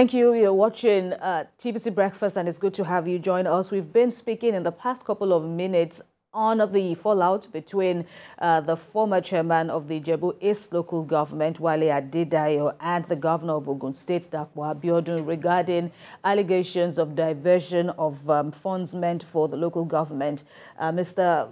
Thank you. You're watching TVC Breakfast, and it's good to have you join us. We've been speaking in the past couple of minutes on the fallout between the former chairman of the Ijebu East Local Government, Wale Adedayo, and the governor of Ogun State, Dapo Abiodun, regarding allegations of diversion of funds meant for the local government. Mr.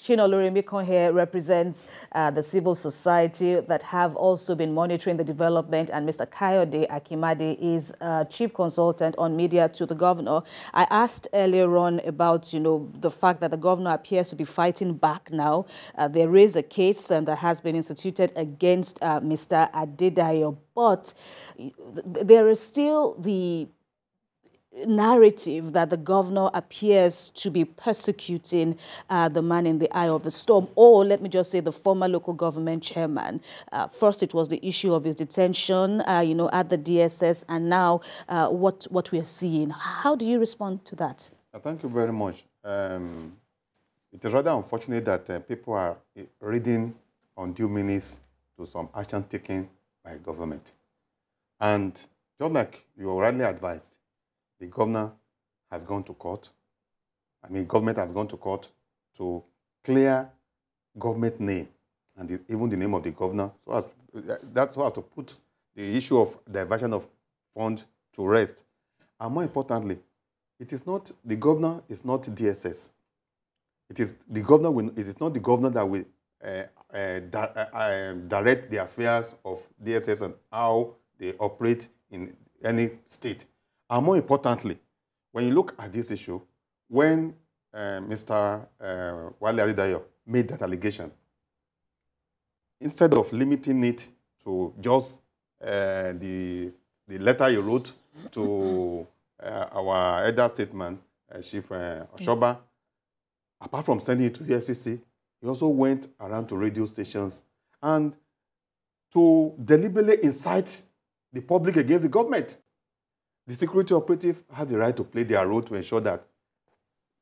Shinolurimiko here represents the civil society that have also been monitoring the development, and Mr. Kayode Akinmade is chief consultant on media to the governor. I asked earlier on about, you know, the fact that the governor appears to be fighting back now. There is a case that has been instituted against Mr. Adedayo, but there is still the narrative that the governor appears to be persecuting the man in the eye of the storm, or let me just say the former local government chairman. First, it was the issue of his detention, you know, at the DSS, and now what we are seeing. How do you respond to that? Thank you very much. It is rather unfortunate that people are reading undue meanings to some action taken by government. And just like you were rightly advised, the governor has gone to court. I mean, government has gone to court to clear government name and even the name of the governor. So that's how to put the issue of diversion of funds to rest. And more importantly, it is not the governor. Is not DSS. It is the governor. It is not the governor that will direct the affairs of DSS and how they operate in any state. And more importantly, when you look at this issue, when Mr. Wale Adedayo made that allegation, instead of limiting it to just the letter you wrote to our elder statesman, Chief Osoba, apart from sending it to the EFCC, he also went around to radio stations and to deliberately incite the public against the government. The security operative has the right to play their role to ensure that.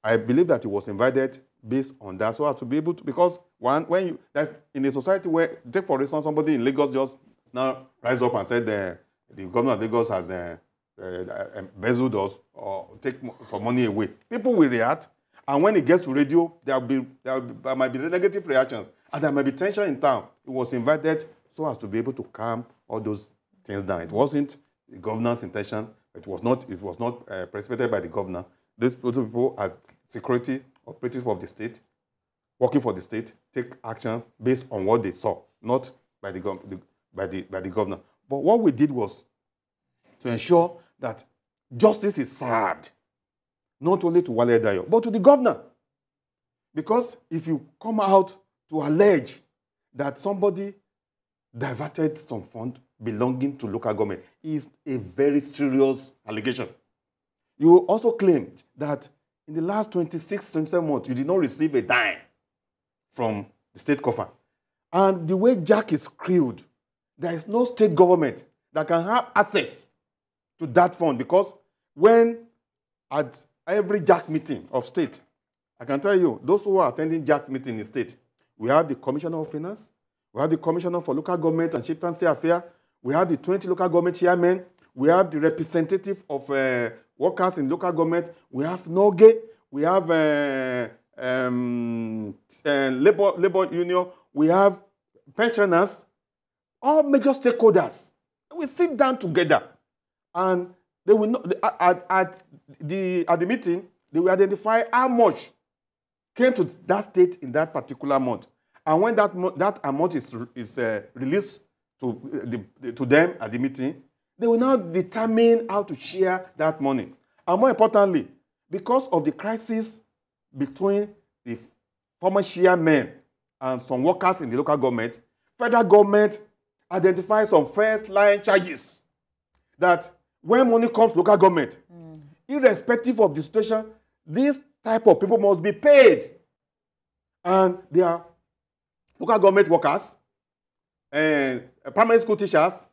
I believe that he was invited based on that, so as to be able to, because when you, that's in a society where, take for instance, somebody in Lagos just now rise up and said the governor of Lagos has embezzled us or take some money away. People will react, and when it gets to radio, there might be negative reactions, and there might be tension in town. He was invited so as to be able to calm all those things down. It wasn't the governor's intention. It was not precipitated by the governor. These people, as security operatives of the state, working for the state, take action based on what they saw, not by the governor. But what we did was to ensure that justice is served, not only to Wale Adedayo, but to the governor. Because if you come out to allege that somebody diverted some fund belonging to local government, is a very serious allegation. You also claimed that in the last 26, 27 months, you did not receive a dime from the state coffer. And the way JAAC is screwed, there is no state government that can have access to that fund, because when at every JAAC meeting of state, I can tell you, those who are attending JAAC meeting in state, we have the Commissioner of Finance, we have the Commissioner for Local Government and Chieftaincy Affairs. We have the 20 local government chairmen. We have the representative of workers in local government. We have NOGE. We have labor union. We have pensioners. All major stakeholders. We sit down together, and they will not, at the meeting, they will identify how much came to that state in that particular month. And when that amount is released to them at the meeting, they will now determine how to share that money. And more importantly, because of the crisis between the former chairmen and some workers in the local government, federal government identifies some first-line charges that when money comes to local government, irrespective of the situation, this type of people must be paid. And they are local government workers, primary school teachers,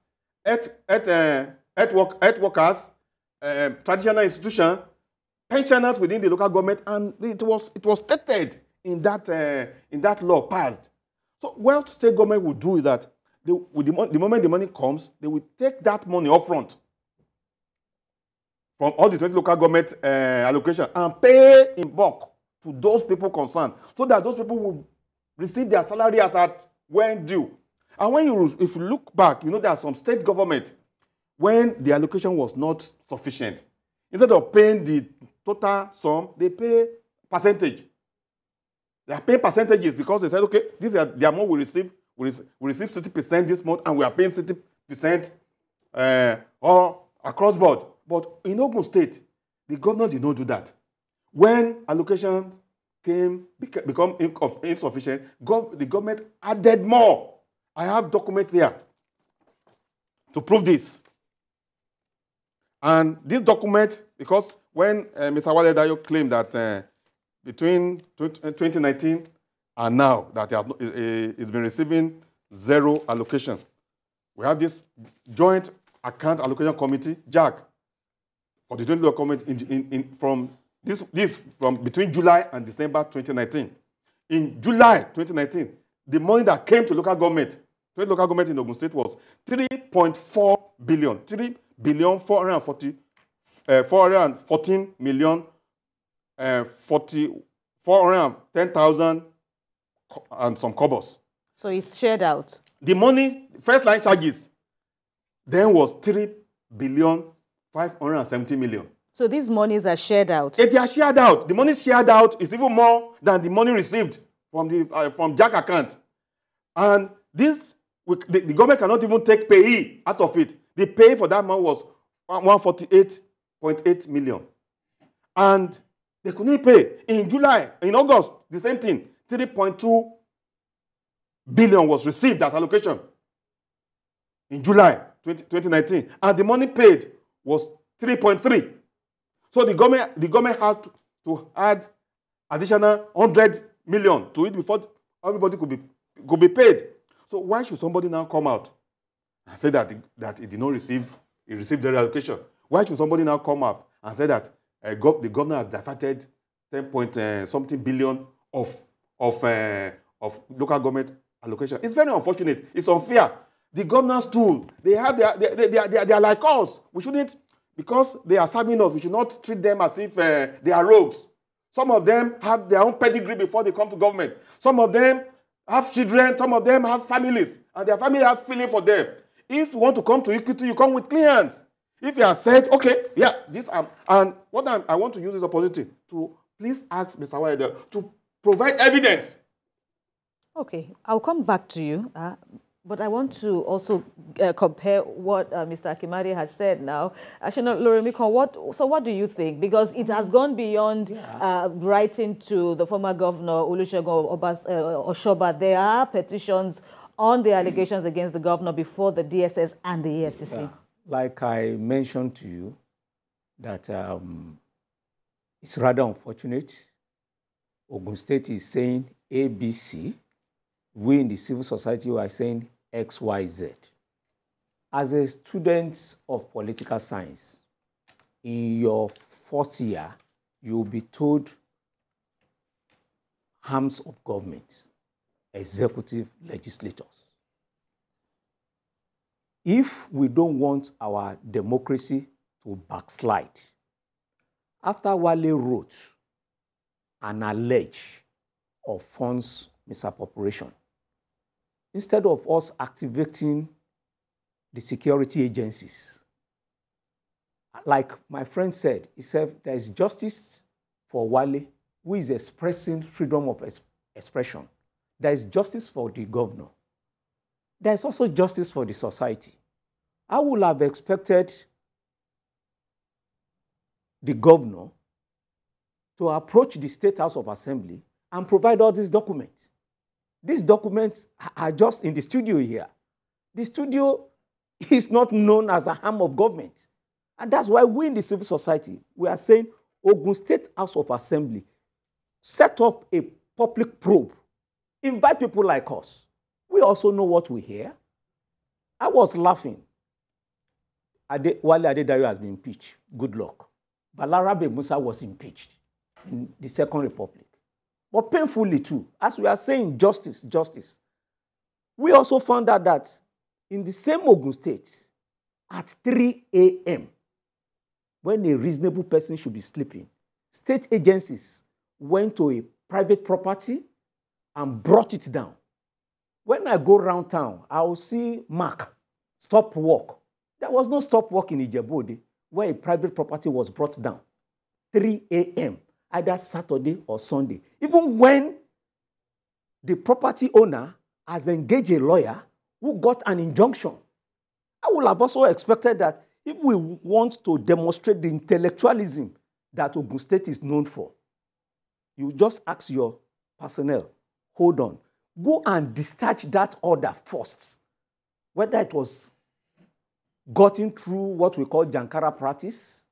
health workers, traditional institutions, pensioners within the local government, and it was stated in that law passed. So what state government will do is that the moment the money comes, they will take that money up front from all the 20 local government allocation and pay in bulk to those people concerned, so that those people will receive their salary as at when due. And when you, if you look back, you know there are some state government when the allocation was not sufficient, instead of paying the total sum, they pay percentage. They are paying percentages because they said, okay, this is the amount we receive. We receive 60% this month, and we are paying 60% or across board. But in Ogun State, the governor did not do that. When allocation came become insufficient, the government added more. I have documents here to prove this. And this document, because when Mr. Wale Adedayo claimed that between 2019 and now that he's been receiving zero allocation, we have this Joint Account Allocation Committee, JAAC, for the 20 local government from this from between July and December 2019. In July 2019, the money that came to local government, 20 local government in Ogun State was 3.4 billion, 3,414,410,000 and some cobbles. So it's shared out. The money, first line charges, then was 3,570,000,000. So these monies are shared out. They are shared out. The money shared out is even more than the money received from the JAAC account, and this the government cannot even take payee out of it. The pay for that month was 148.8 million, and they couldn't pay in July. In August, the same thing. 3.2 billion was received as allocation in July 2019, and the money paid was 3.3. So the government had to add additional 100 million to it before everybody could be paid. So why should somebody now come out and say that it did not receive, it received the allocation? Why should somebody now come up and say that the governor has diverted 10 point something billion of local government allocation? It's very unfortunate. It's unfair. The governors too, they have they are like us. We shouldn't, because they are serving us, we should not treat them as if they are rogues. Some of them have their own pedigree before they come to government. Some of them have children. Some of them have families, and their family have feeling for them. If you want to come to equity, you come with clear hands. If you are said, okay, yeah, this am, and what I want to use this opportunity to please ask Mr. Wale to provide evidence. Okay, I'll come back to you, but I want to also compare what Mr. Akinmade has said now. Shinolurimiko, so what do you think? Because it has gone beyond writing to the former governor, Olusegun Obas, Osoba. There are petitions on the allegations against the governor before the DSS and the EFCC. Yeah. Like I mentioned to you, that it's rather unfortunate. Ogun State is saying ABC. We in the civil society are saying XYZ. As a student of political science, in your first year, you will be told arms of government, executive, legislators. If we don't want our democracy to backslide, after Wale wrote an allege of funds misappropriation, instead of us activating the security agencies, like my friend said, he said there is justice for Wale, who is expressing freedom of expression. There is justice for the governor. There is also justice for the society. I would have expected the governor to approach the State House of Assembly and provide all these documents. These documents are just in the studio here. The studio is not known as an arm of government. And that's why we in the civil society, we are saying Ogun State House of Assembly, set up a public probe, invite people like us. We also know what we hear. I was laughing. Wale Adedayo has been impeached. Good luck. Balarabe Musa was impeached in the Second Republic. But painfully too, as we are saying justice, justice. We also found out that in the same Ogun State, at 3 a.m., when a reasonable person should be sleeping, state agencies went to a private property and brought it down. When I go around town, I will see mark, stop work. There was no stop work in Ijebode where a private property was brought down. 3 a.m., either Saturday or Sunday. Even when the property owner has engaged a lawyer who got an injunction. I would have also expected that if we want to demonstrate the intellectualism that Ogun State is known for, you just ask your personnel, hold on, go and discharge that order first. Whether it was gotten through what we call Jankara practice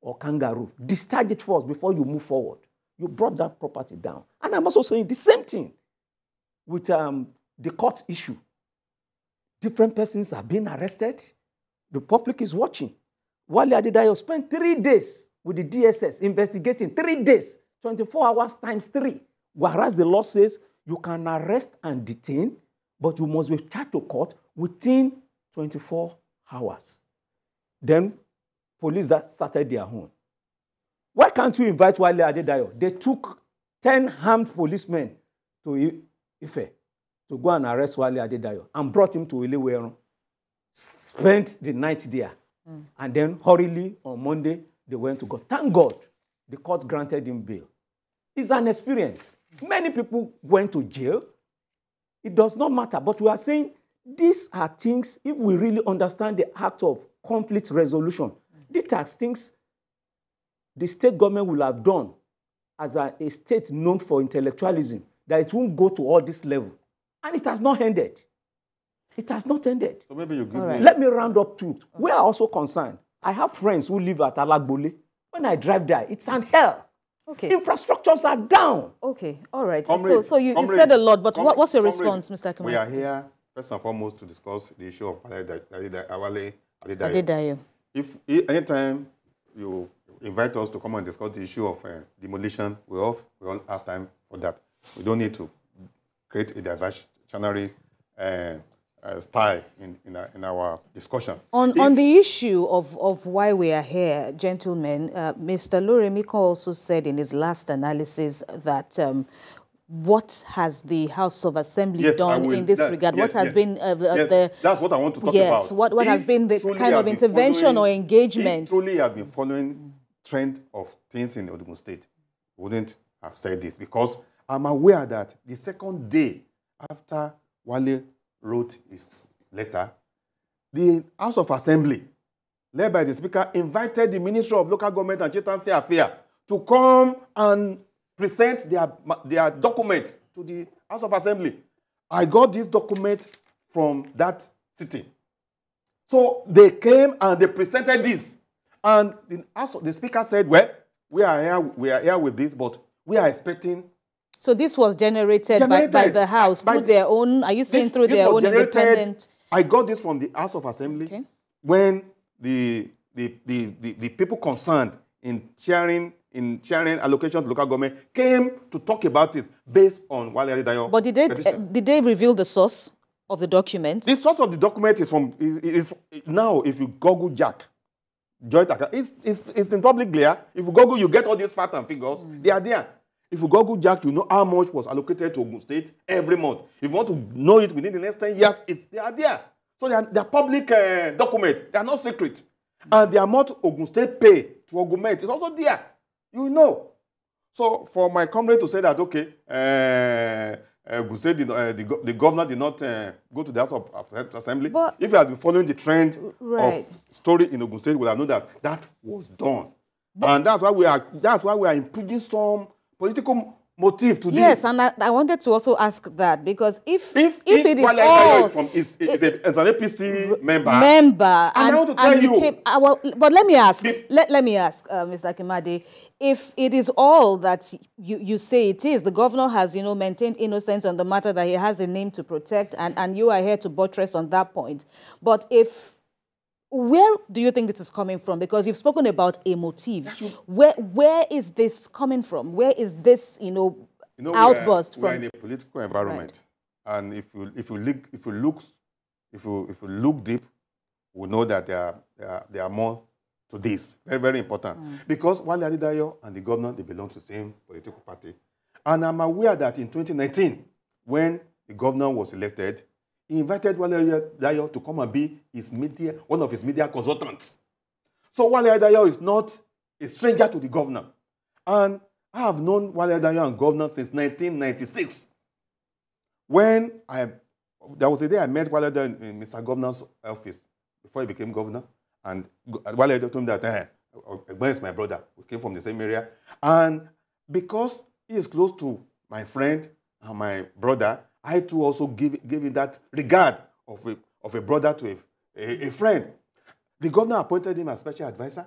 or kangaroo, discharge it first before you move forward. You brought that property down. And I'm also saying the same thing with the court issue. Different persons are being arrested. The public is watching. Wale Adedayo spent 3 days with the DSS investigating. 3 days, 24 hours times 3. Whereas the law says you can arrest and detain, but you must be charged to court within 24 hours. Then police that started their own. Why can't you invite Wale Adedayo? They took 10 armed policemen to Ife to go and arrest Wale Adedayo and brought him to Ileweerun, spent the night there. And then hurriedly on Monday, they went to God. Thank God the court granted him bail. It's an experience. Many people went to jail. It does not matter. But we are saying these are things, if we really understand the act of conflict resolution, these are things the state government will have done as a state known for intellectualism, that it won't go to all this level. And it has not ended. It has not ended. So maybe you give me... Let me round up to it. We are also concerned. I have friends who live at Alagbule. When I drive there, it's an hell. Okay. Infrastructures are down. Okay, all right. So you said a lot, but what's your response, Mr. Akinmade? We are here, first and foremost, to discuss the issue of Wale Adedayo. If anytime you invite us to come and discuss the issue of demolition, we all have time for that. We don't need to create a diversionary style in our discussion. On the issue of why we are here, gentlemen, Mr. Shinolurimiko also said in his last analysis that what has the House of Assembly done in this regard? Yes, what has been the... That's what I want to talk about. Yes, what has been the kind of intervention or engagement? Truly have been following trend of things in Ogun State. Wouldn't have said this because I'm aware that the second day after Wale wrote his letter, the House of Assembly, led by the Speaker, invited the Minister of Local Government and Chieftaincy Affairs to come and present their documents to the House of Assembly. I got this document from that sitting. So they came and they presented this. And the Speaker said, well, we are here with this, but we are expecting... So this was generated by the House through their own, are you saying through their own independent? I got this from the House of Assembly when the people concerned in sharing allocation to local government came to talk about this based on Wale Adedayo. But did they reveal the source of the document? The source of the document is from, now if you Google JAAC, Joint Account, it's been publicly there. If you Google, you get all these facts and figures. They are there. If you Google JAAC, you know how much was allocated to Ogun State every month. If you want to know it within the next 10 years, they are there. So they are public documents. They are not secret. And the amount Ogun State pay to Ogun State is also there. You know. So for my comrade to say that, okay, Ogun State, the governor did not go to the House of Assembly. But if you had been following the trend of story in Ogun State, we would have known that that was done. But and that's why we are impugning some political motive to this. Yes, and I wanted to also ask that because if it is all... It's an APC member. And I want to tell you... But let me ask, Mr. Akinmade, if it is all that you say it is, the governor has, you know, maintained innocence on the matter that he has a name to protect, and you are here to buttress on that point. But if... Where do you think this is coming from? Because you've spoken about a motive. Where is this coming from? Where is this, outburst from? We are in a political environment, and if you look deep, we know that there are more to this. Very, very important. Because Wale Adedayo and the governor, they belong to the same political party. And I'm aware that in 2019, when the governor was elected, he invited Wale Adedayo to come and be his media, one of his media consultants. So Wale Adedayo is not a stranger to the governor. And I have known Wale Adedayo and governor since 1996. When there was a day I met Wale Adedayo in Mr. Governor's office before he became governor. And Wale Adedayo told me that, Egbon is my brother. We came from the same area. And because he is close to my friend and my brother, I too also give him that regard of a brother to a friend. The governor appointed him as special advisor.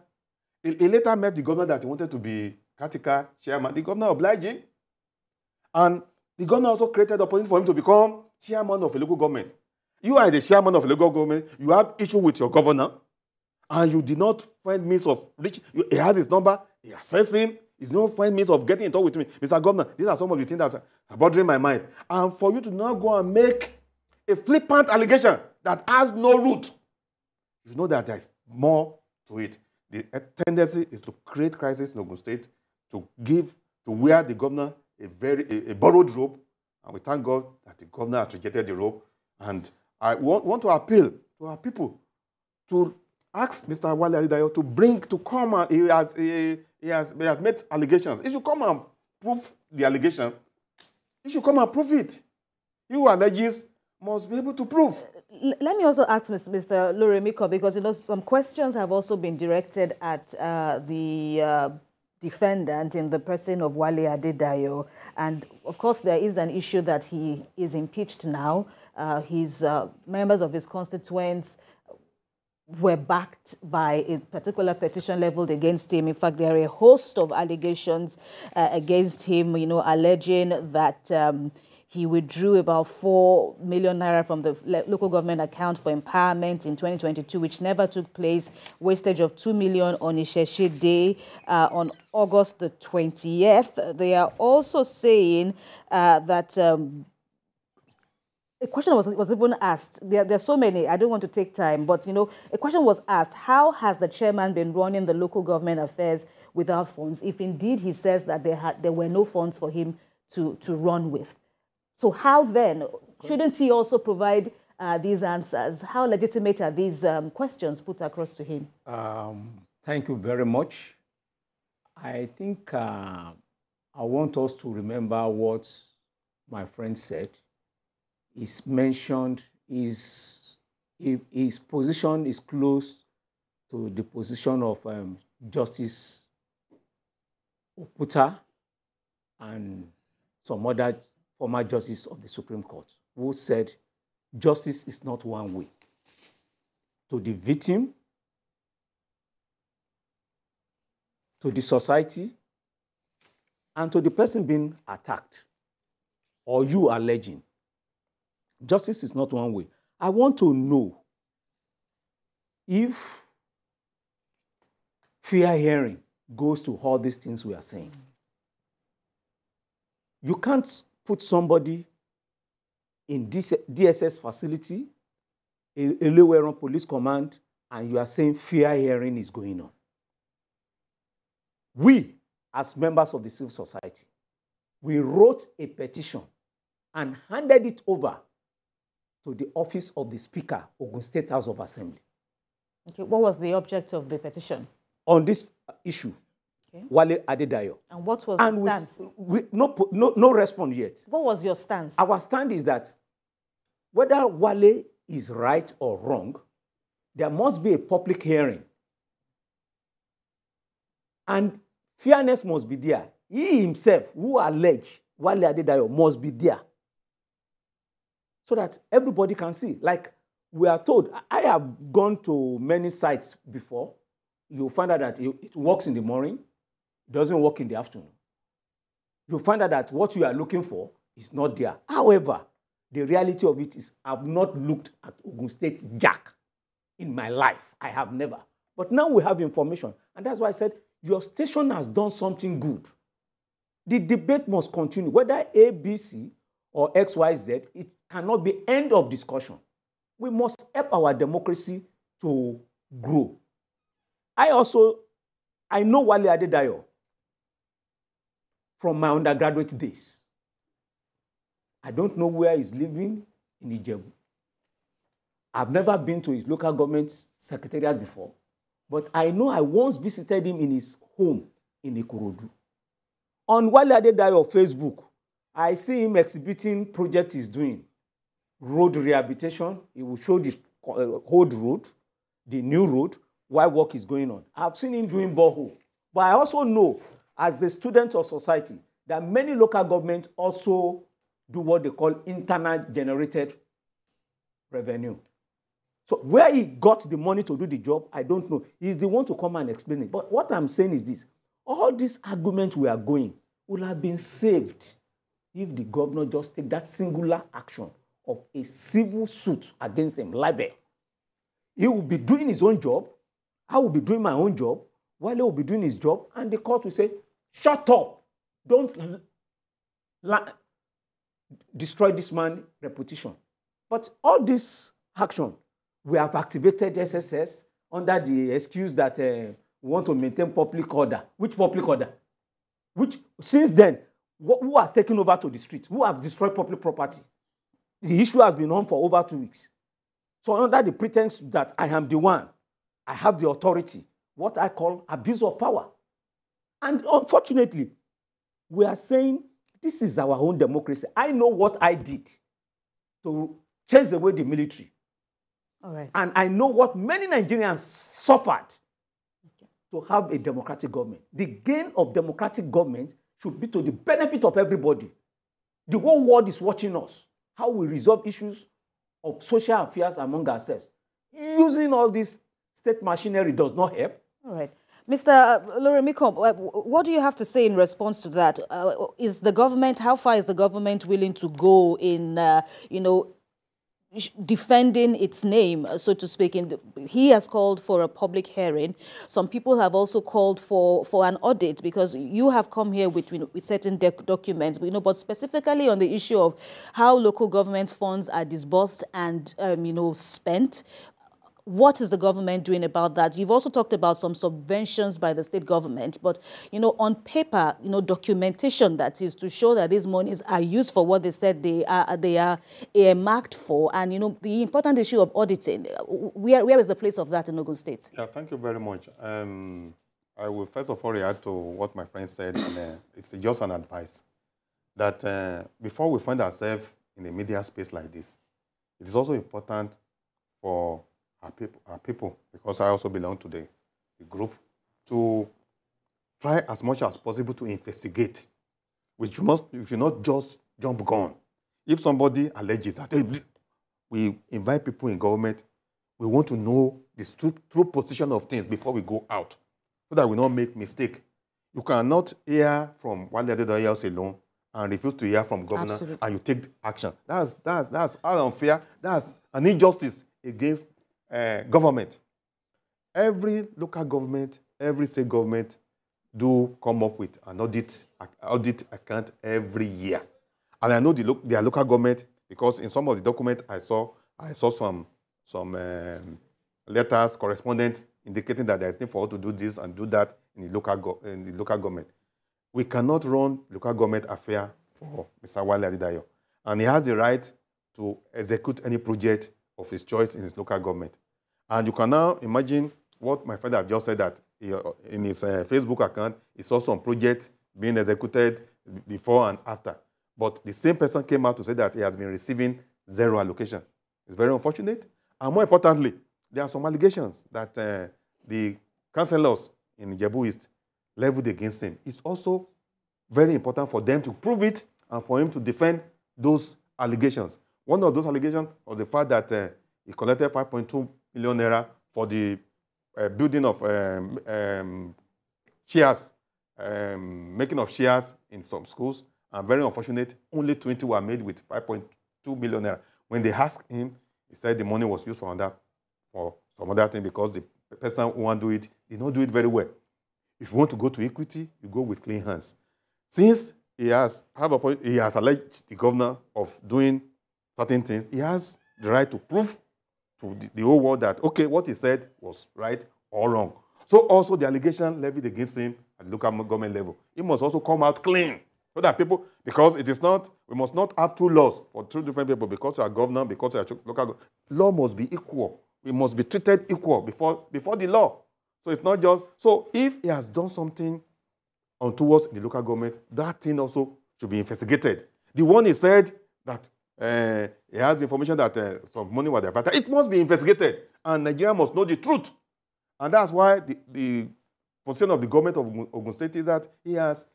He later met the governor that he wanted to be Katika chairman. The governor obliged him. And the governor also created the opportunity for him to become chairman of a local government. You are the chairman of a local government. You have issue with your governor. And you did not find means of reaching. He has his number. He assess him. He did not find means of getting in touch with me. Mr. Governor, these are some of the things that are bothering my mind. And for you to now go and make a flippant allegation that has no root, you know that there is more to it. The tendency is to create crisis in Ogun State, to give, to wear the governor a borrowed robe. And we thank God that the governor has rejected the robe. And I want to appeal to our people to ask Mr. Wale Adedayo to come and he has made allegations. He should come and prove the allegation. He should come and prove it. He who alleges must be able to prove. Let me also ask Mr. Lorimiko, because some questions have also been directed at the defendant in the person of Wale Adedayo. And of course, there is an issue that he is impeached now. His members of his constituents were backed by a particular petition leveled against him. In fact, there are a host of allegations against him, alleging that he withdrew about 4 million naira from the local government account for empowerment in 2022, which never took place, wastage of 2 million on Isheshi Day on August the 20th. They are also saying that a question was even asked. There are so many, I don't want to take time, but, a question was asked, how has the chairman been running the local government affairs without funds, if indeed he says that there were no funds for him to run with? So how then, shouldn't he also provide these answers? How legitimate are these questions put across to him? Thank you very much. I think I want us to remember what my friend said. He's mentioned his position is close to the position of Justice Oputa and some other former justice of the Supreme Court, who said justice is not one way. To the victim, to the society, and to the person being attacked, or you alleging. Justice is not one way. I want to know if fair hearing goes to all these things we are saying. You can't put somebody in DSS facility, Ileweerun Police Command, and you are saying fair hearing is going on. We, as members of the civil society, we wrote a petition and handed it over to the office of the Speaker, Ogun State House of Assembly. Okay, what was the object of the petition? On this issue. Okay. Wale Adedayo. And what was the stance? No response yet. What was your stance? Our stand is that whether Wale is right or wrong, there must be a public hearing. And fairness must be there. He himself, who alleged Wale Adedayo, must be there. So that everybody can see. Like we are told, I have gone to many sites before. You'll find out that it works in the morning. Doesn't work in the afternoon. You'll find out that what you are looking for is not there. However, the reality of it is I've not looked at Ogun State JAAC in my life. I have never. But now we have information. And that's why I said, your station has done something good. The debate must continue. Whether A, B, C, or X, Y, Z, it cannot be end of discussion. We must help our democracy to grow. I know Wale Adedayo from my undergraduate days. I don't know where he's living in Ijebu. I've never been to his local government secretariat before, but I know I once visited him in his home in Ikorodu. On Wale Adedayo Facebook, I see him exhibiting projects he's doing. Road rehabilitation, he will show the old road, the new road, why work is going on. I've seen him doing borehole. But I also know, as a student of society, that many local governments also do what they call internal generated revenue. So where he got the money to do the job, I don't know. He's the one to come and explain it. But what I'm saying is this. All these arguments we are going would have been saved if the governor just take that singular action of a civil suit against them, libel. He will be doing his own job. I will be doing my own job. Wale will be doing his job. And the court will say, shut up. Don't destroy this man's reputation. But all this action, we have activated SSS under the excuse that we want to maintain public order. Which public order? Which, since then, who has taken over to the streets? Who have destroyed public property? The issue has been on for over 2 weeks. So under the pretense that I am the one, I have the authority, what I call abuse of power. And unfortunately, we are saying this is our own democracy. I know what I did to chase away the military. All right. And I know what many Nigerians suffered to have a democratic government. The gain of democratic government should be to the benefit of everybody. The whole world is watching us, how we resolve issues of social affairs among ourselves. Using all this state machinery does not help. All right. Mr. Olurimiko, what do you have to say in response to that? Is the government, how far is the government willing to go in, defending its name, so to speak? He has called for a public hearing. Some people have also called for an audit, because you have come here with certain documents, but specifically on the issue of how local government funds are disbursed and, spent. What is the government doing about that? You've also talked about some subventions by the state government, but, on paper, documentation that is to show that these monies are used for what they said they are earmarked for, and, the important issue of auditing. Where is the place of that in Ogun State? Yeah, thank you very much. I will first of all react to what my friend said, and it's just an advice, that before we find ourselves in a media space like this, it is also important for our people, because I also belong to the group, to try as much as possible to investigate, which you not just jump gun. If somebody alleges that, hey, we invite people in government, we want to know the true position of things before we go out, so that we not make mistake. You cannot hear from Wale Adedayo alone and refuse to hear from governor, absolutely, and you take action. That's unfair. That's an injustice against government. Every local government, every state government do come up with an audit account every year. And I know their local government, because in some of the documents I saw some letters, correspondence indicating that there is need for us to do this and do that in the local government. We cannot run local government affair for Mr. Wale Adedayo. And he has the right to execute any project of his choice in his local government. And you can now imagine what my friend have just said, that he, in his Facebook account, he saw some projects being executed before and after. But the same person came out to say that he has been receiving zero allocation. It's very unfortunate. And more importantly, there are some allegations that the councillors in Ijebu East leveled against him. It's also very important for them to prove it and for him to defend those allegations. One of those allegations was the fact that he collected 5.2 million naira for the building of chairs, making of chairs in some schools. And very unfortunate, only 20 were made with 5.2 million naira. When they asked him, he said the money was used for some other thing, because the person who wants to do it did not do it very well. If you want to go to equity, you go with clean hands. Since he has alleged the governor of doing certain things, he has the right to prove to the whole world that, okay, what he said was right or wrong. So also the allegation levied against him at the local government level, he must also come out clean. So that people, because it is not, we must not have two laws for two different people, because you are governor, because you are local government. Law must be equal. We must be treated equal before the law. So it's not just, so if he has done something towards the local government, that thing also should be investigated. The one he said that he has information that some money was diverted, it must be investigated. And Nigeria must know the truth. And that's why the position of the government of Ogun State is that he has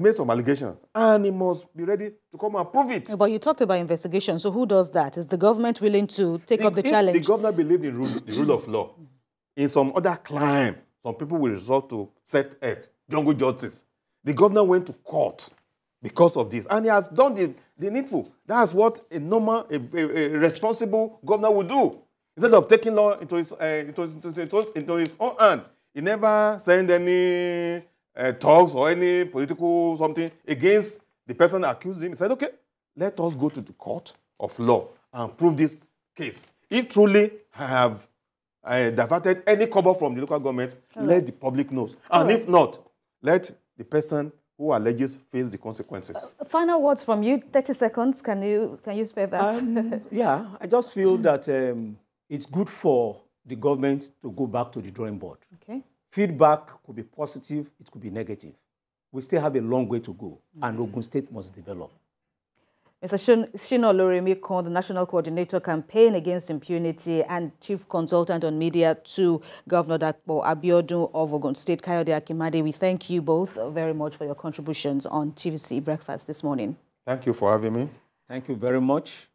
made some allegations, and he must be ready to come and prove it. But you talked about investigation, so who does that? Is the government willing to take up the challenge? The governor believes in the rule of law. In some other crime, some people will resort to self-help, jungle justice. The governor went to court because of this, and he has done the needful. That's what a normal, a responsible governor would do. Instead of taking law into his own hand, he never sent any talks or any political something against the person accused him. He said, okay, let us go to the court of law and prove this case. If truly I have diverted any cover from the local government, let the public know. And if not, let the person who alleges face the consequences. Final words from you, 30 seconds. Can you spare that? Yeah, I just feel that it's good for the government to go back to the drawing board. Okay. Feedback could be positive, it could be negative. We still have a long way to go, and Ogun State must develop. Mr. Shinolurimiko, the National Coordinator Campaign Against Impunity and Chief Consultant on Media to Governor Dapo Abiodun of Ogun State, Kayode Akinmade, we thank you both very much for your contributions on TVC Breakfast this morning. Thank you for having me. Thank you very much.